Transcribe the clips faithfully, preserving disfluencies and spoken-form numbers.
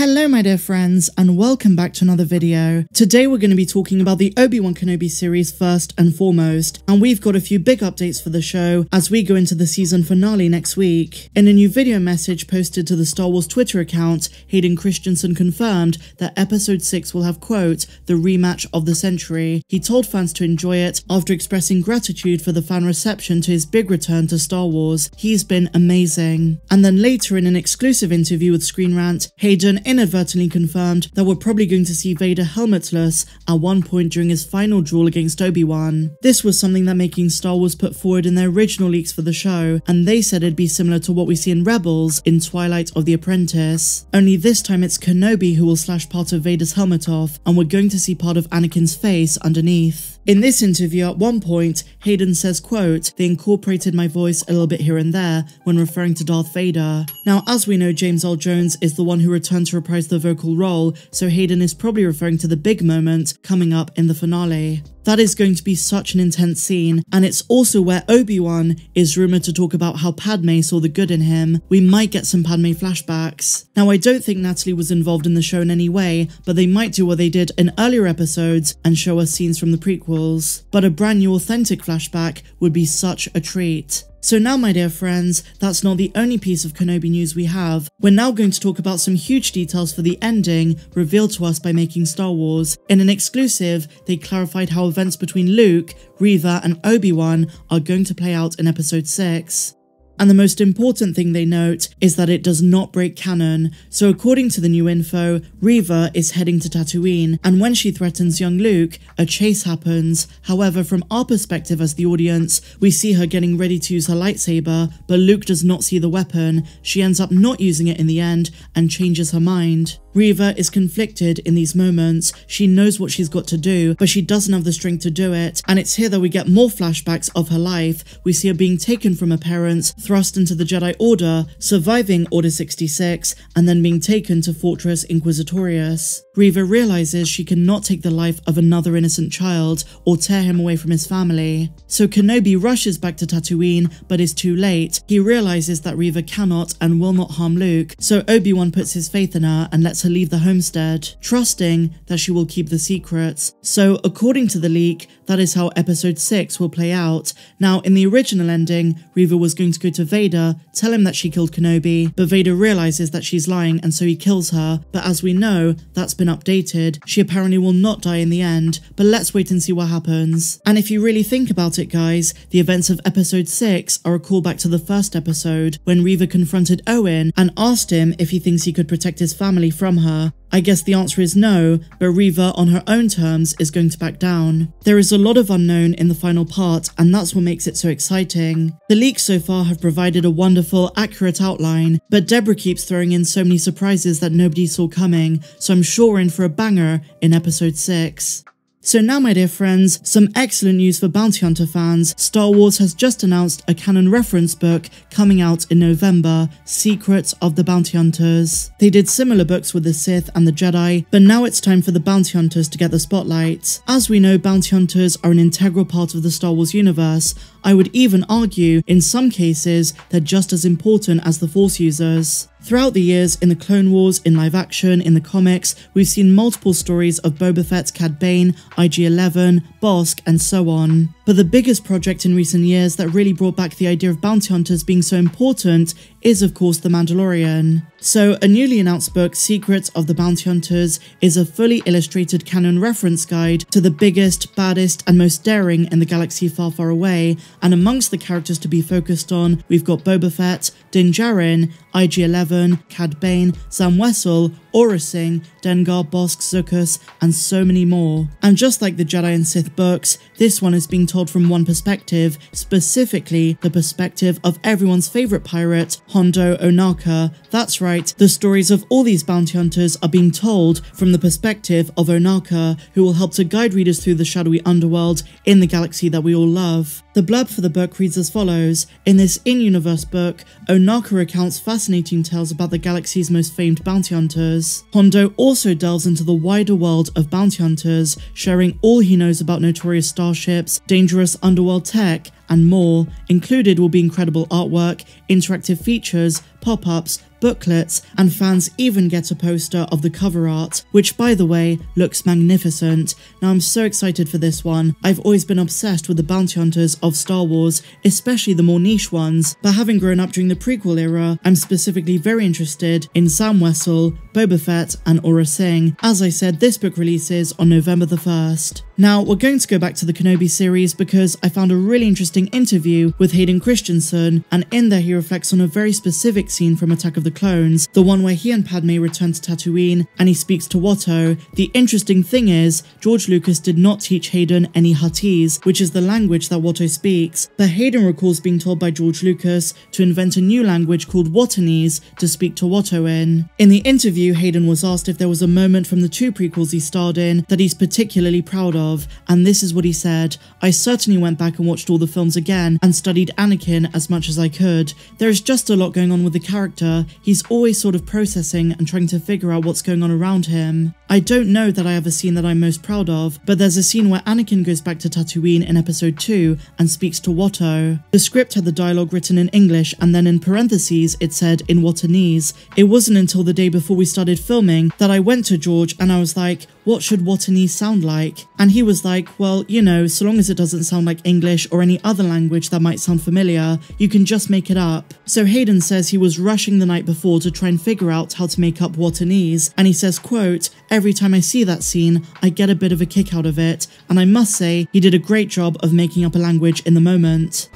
Hello my dear friends and welcome back to another video. Today we're going to be talking about the Obi-Wan Kenobi series first and foremost, and we've got a few big updates for the show as we go into the season finale next week. In a new video message posted to the Star Wars Twitter account, Hayden Christensen confirmed that episode six will have, quote, the rematch of the century. He told fans to enjoy it after expressing gratitude for the fan reception to his big return to Star Wars. He's been amazing. And then later in an exclusive interview with Screen Rant, Hayden inadvertently confirmed that we're probably going to see Vader helmetless at one point during his final duel against Obi-Wan. This was something that Making Star Wars put forward in their original leaks for the show, and they said it'd be similar to what we see in Rebels in Twilight of the Apprentice, only this time it's Kenobi who will slash part of Vader's helmet off, and we're going to see part of Anakin's face underneath. In this interview at one point, Hayden says, quote, they incorporated my voice a little bit here and there when referring to Darth Vader. Now as we know, James Earl Jones is the one who returned to reprise the vocal role, so Hayden is probably referring to the big moment coming up in the finale. That is going to be such an intense scene, and it's also where Obi-Wan is rumoured to talk about how Padme saw the good in him. We might get some Padme flashbacks. Now I don't think Natalie was involved in the show in any way, but they might do what they did in earlier episodes and show us scenes from the prequels. But a brand new authentic flashback would be such a treat. So now my dear friends, that's not the only piece of Kenobi news we have. We're now going to talk about some huge details for the ending revealed to us by Making Star Wars. In an exclusive, they clarified how events between Luke, Reva and Obi-Wan are going to play out in episode six. And the most important thing they note is that it does not break canon. So according to the new info, Reva is heading to Tatooine, and when she threatens young Luke, a chase happens. However, from our perspective as the audience, we see her getting ready to use her lightsaber, but Luke does not see the weapon. She ends up not using it in the end and changes her mind. Reva is conflicted in these moments. She knows what she's got to do, but she doesn't have the strength to do it, and it's here that we get more flashbacks of her life. We see her being taken from her parents, thrust into the Jedi Order, surviving Order sixty-six, and then being taken to Fortress Inquisitorius. Reva realizes she cannot take the life of another innocent child or tear him away from his family. So Kenobi rushes back to Tatooine, but is too late. He realizes that Reva cannot and will not harm Luke, so Obi-Wan puts his faith in her and lets to leave the homestead, trusting that she will keep the secrets. So according to the leak, that is how episode six will play out. Now in the original ending, Reva was going to go to Vader, tell him that she killed Kenobi, but Vader realizes that she's lying and so he kills her. But as we know, that's been updated. She apparently will not die in the end, but let's wait and see what happens. And if you really think about it guys, the events of episode six are a callback to the first episode when Reva confronted Owen and asked him if he thinks he could protect his family from her. I guess the answer is no, but Reva on her own terms is going to back down. There is a lot of unknown in the final part, and that's what makes it so exciting. The leaks so far have provided a wonderful, accurate outline, but Deborah keeps throwing in so many surprises that nobody saw coming, so I'm sure we're in for a banger in episode six. So now my dear friends, some excellent news for Bounty Hunter fans. Star Wars has just announced a canon reference book coming out in November, Secrets of the Bounty Hunters. They did similar books with the Sith and the Jedi, but now it's time for the Bounty Hunters to get the spotlight. As we know, Bounty Hunters are an integral part of the Star Wars universe. I would even argue, in some cases, they're just as important as the Force users. Throughout the years, in the Clone Wars, in live action, in the comics, we've seen multiple stories of Boba Fett, Cad Bane, I G eleven, Bossk, and so on. But the biggest project in recent years that really brought back the idea of bounty hunters being so important is of course The Mandalorian. So a newly announced book, Secrets of the Bounty Hunters, is a fully illustrated canon reference guide to the biggest, baddest and most daring in the galaxy far far away, and amongst the characters to be focused on, we've got Boba Fett, Din Djarin, I G eleven, Cad Bane, Zam Wesell, Aurra Sing, Dengar, Bossk, Zuckuss, and so many more. And just like the Jedi and Sith books, this one is being told from one perspective, specifically the perspective of everyone's favourite pirate, Hondo Ohnaka. That's right, the stories of all these bounty hunters are being told from the perspective of Ohnaka, who will help to guide readers through the shadowy underworld in the galaxy that we all love. The blurb for the book reads as follows. In this in-universe book, Ohnaka recounts fascinating tales about the galaxy's most famed bounty hunters. Hondo also delves into the wider world of bounty hunters, sharing all he knows about notorious starships, dangerous underworld tech, and more. Included will be incredible artwork, interactive features, pop-ups, booklets, and fans even get a poster of the cover art, which by the way, looks magnificent. Now I'm so excited for this one. I've always been obsessed with the bounty hunters of Star Wars, especially the more niche ones, but having grown up during the prequel era, I'm specifically very interested in Zam Wesell, Boba Fett, and Aurra Sing. As I said, this book releases on November the first. Now, we're going to go back to the Kenobi series because I found a really interesting interview with Hayden Christensen, and in there he reflects on a very specific scene from Attack of the Clones, the one where he and Padme return to Tatooine, and he speaks to Watto. The interesting thing is, George Lucas did not teach Hayden any Huttese, which is the language that Watto speaks, but Hayden recalls being told by George Lucas to invent a new language called Wattoese to speak to Watto in. In the interview, Hayden was asked if there was a moment from the two prequels he starred in that he's particularly proud of. Of, and this is what he said: "I certainly went back and watched all the films again and studied Anakin as much as I could. There is just a lot going on with the character. He's always sort of processing and trying to figure out what's going on around him. I don't know that I have a scene that I'm most proud of, but there's a scene where Anakin goes back to Tatooine in episode two and speaks to Watto. The script had the dialogue written in English and then in parentheses it said in Wattoese. It wasn't until the day before we started filming that I went to George and I was like, what should Wattoese sound like? And he was like, well, you know, so long as it doesn't sound like English or any other language that might sound familiar, you can just make it up." So Hayden says he was rushing the night before to try and figure out how to make up Wattoese, and he says, quote, "Every time I see that scene, I get a bit of a kick out of it, and I must say, he did a great job of making up a language in the moment."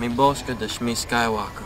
Me Bossk the Shmi Skywalker.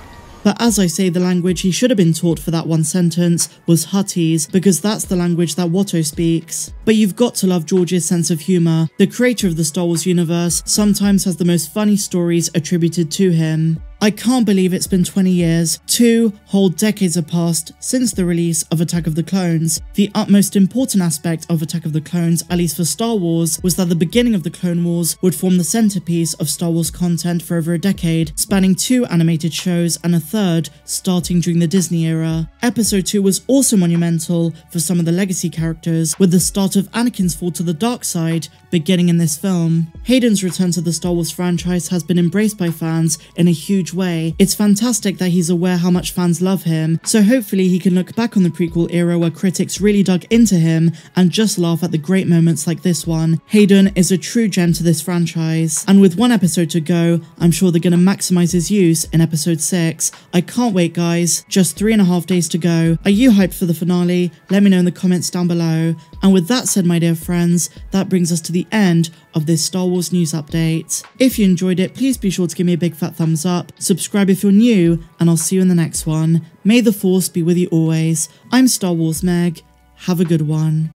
But as I say, the language he should have been taught for that one sentence was Huttese, because that's the language that Watto speaks. But you've got to love George's sense of humour. The creator of the Star Wars universe sometimes has the most funny stories attributed to him. I can't believe it's been twenty years, two whole decades have passed since the release of Attack of the Clones. The utmost important aspect of Attack of the Clones, at least for Star Wars, was that the beginning of the Clone Wars would form the centerpiece of Star Wars content for over a decade, spanning two animated shows and a third, starting during the Disney era. Episode two was also monumental for some of the legacy characters, with the start of Anakin's fall to the dark side beginning in this film. Hayden's return to the Star Wars franchise has been embraced by fans in a huge way. It's fantastic that he's aware how much fans love him, so hopefully he can look back on the prequel era where critics really dug into him and just laugh at the great moments like this one. Hayden is a true gem to this franchise, and with one episode to go, I'm sure they're going to maximize his use in episode six. I can't wait, guys. Just three and a half days to go. Are you hyped for the finale? Let me know in the comments down below. And with that said, my dear friends, that brings us to the end of this Star Wars news update. If you enjoyed it, please be sure to give me a big fat thumbs up, subscribe if you're new, and I'll see you in the next one. May the Force be with you always. I'm Star Wars Meg. Have a good one.